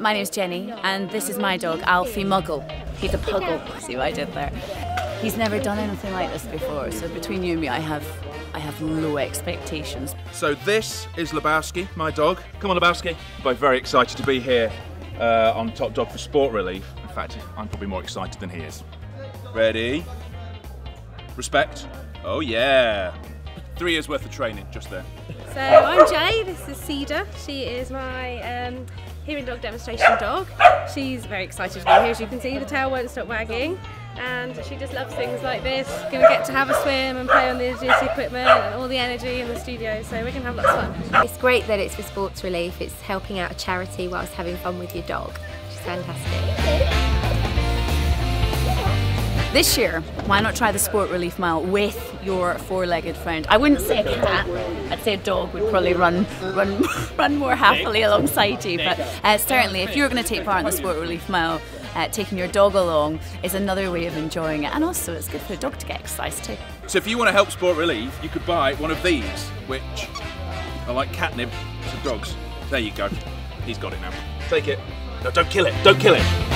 My name's Jenny, and this is my dog, Alfie Muggle. He's a puggle. See what I did there? He's never done anything like this before, so between you and me, I have low expectations. So this is Lebowski, my dog. Come on, Lebowski. We're very excited to be here on Top Dog for Sport Relief. In fact, I'm probably more excited than he is. Ready? Respect. Oh yeah. 3 years worth of training just there. So I'm Jay, this is Cedar. She is my hearing dog demonstration dog. She's very excited to be here, as you can see. The tail won't stop wagging, and she just loves things like this. Gonna get to have a swim and play on the agility equipment and all the energy in the studio, so we can have lots of fun. It's great that it's for Sports Relief. It's helping out a charity whilst having fun with your dog, which is fantastic. This year, why not try the Sport Relief Mile with your four-legged friend? I wouldn't say a cat, I'd say a dog would probably run more happily alongside you, but certainly if you're going to take part in the Sport Relief Mile, taking your dog along is another way of enjoying it, and also it's good for a dog to get exercise too. So if you want to help Sport Relief, you could buy one of these, which are like catnip to dogs. There you go, he's got it now. Take it. No, don't kill it, don't kill it.